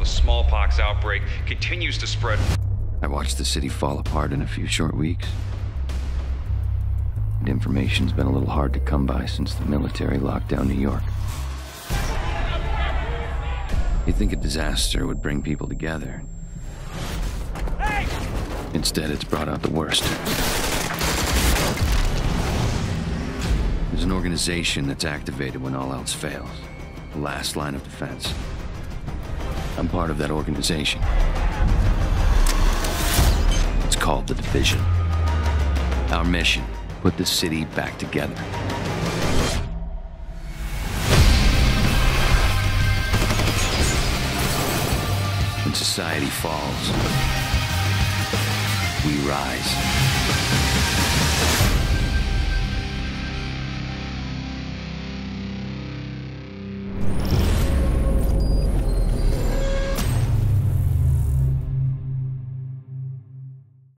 the smallpox outbreak continues to spread. I watched the city fall apart in a few short weeks. And information's been a little hard to come by since the military locked down New York. You'd think a disaster would bring people together. Hey! Instead, it's brought out the worst. There's an organization that's activated when all else fails. The last line of defense. I'm part of that organization. It's called The Division. Our mission, put the city back together. When society falls, we rise.